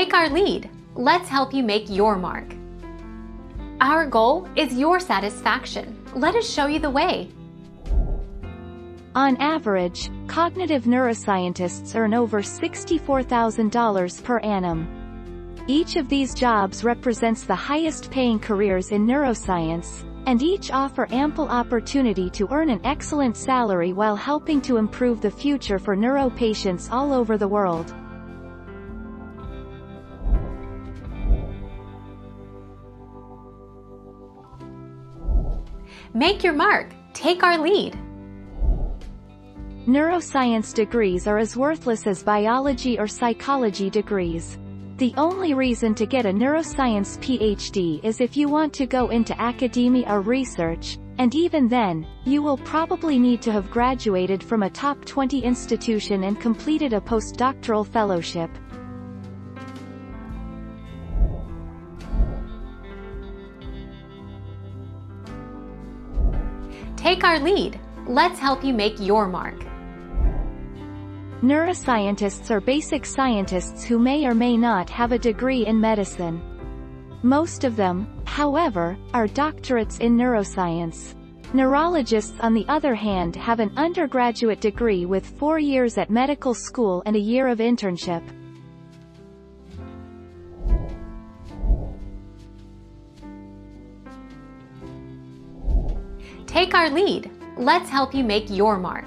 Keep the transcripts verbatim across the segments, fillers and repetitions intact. Take our lead. Let's help you make your mark. Our goal is your satisfaction. Let us show you the way. On average, cognitive neuroscientists earn over sixty-four thousand dollars per annum. Each of these jobs represents the highest-paying careers in neuroscience, and each offer ample opportunity to earn an excellent salary while helping to improve the future for neuro patients all over the world. Make your mark. Take our lead. Neuroscience degrees are as worthless as biology or psychology degrees. The only reason to get a neuroscience P H D is if you want to go into academia or research, and even then, you will probably need to have graduated from a top twenty institution and completed a postdoctoral fellowship. Take our lead. Let's help you make your mark. Neuroscientists are basic scientists who may or may not have a degree in medicine. Most of them, however, are doctorates in neuroscience. Neurologists, on the other hand, have an undergraduate degree with four years at medical school and a year of internship. Take our lead. Let's help you make your mark.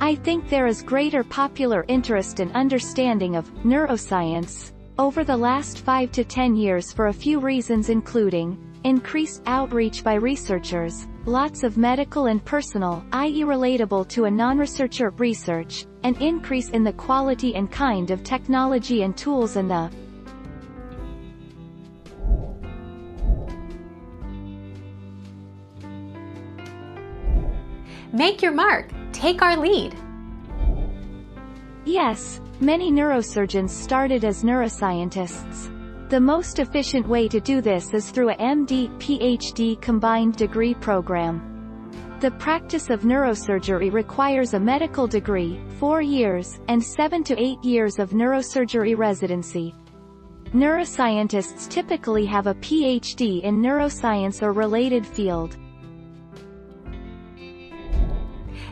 I think there is greater popular interest and understanding of neuroscience over the last five to ten years for a few reasons, including increased outreach by researchers, lots of medical and personal, that is relatable to a non-researcher research, an increase in the quality and kind of technology and tools, and the Make your mark. Take our lead. Yes, many neurosurgeons started as neuroscientists. The most efficient way to do this is through a M D P H D combined degree program. The practice of neurosurgery requires a medical degree, four years, and seven to eight years of neurosurgery residency. Neuroscientists typically have a P H D in neuroscience or related field.